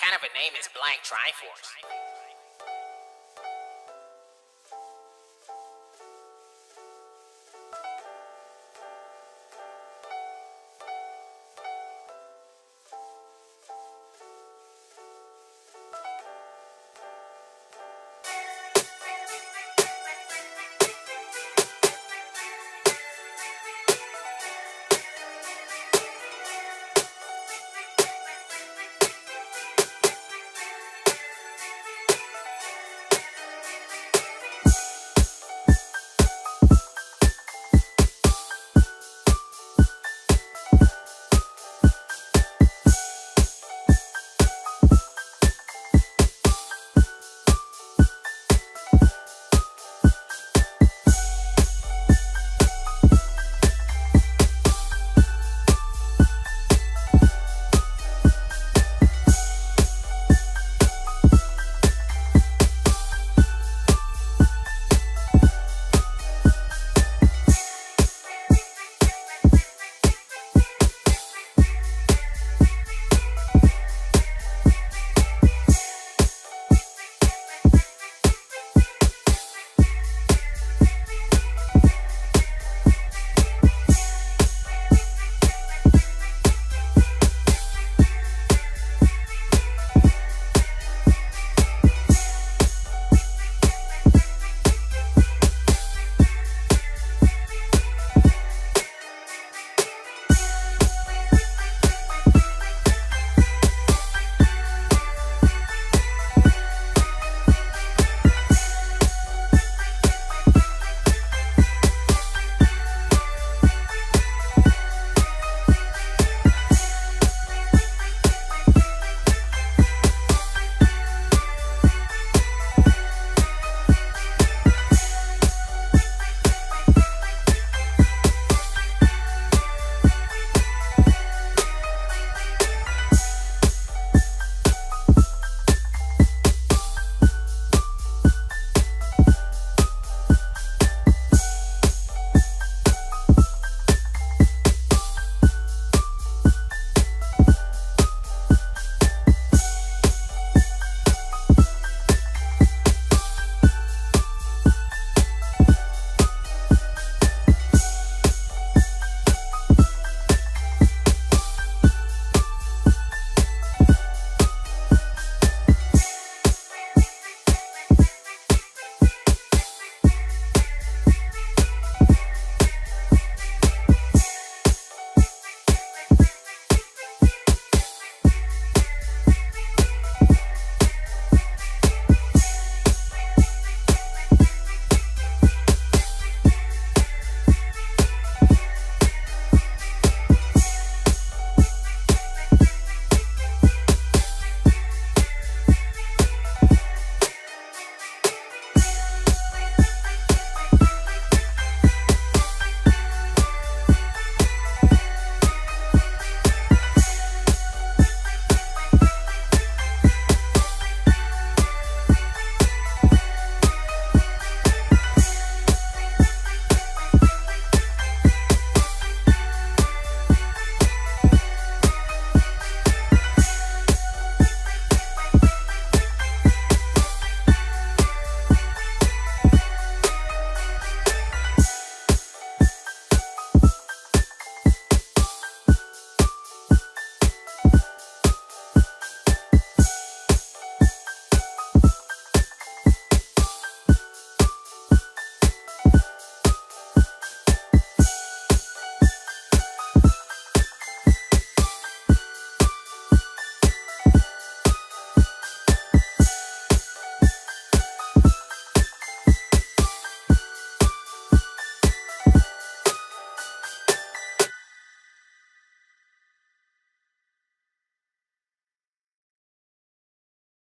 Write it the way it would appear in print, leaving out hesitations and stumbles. What kind of a name is Black Tri4orce?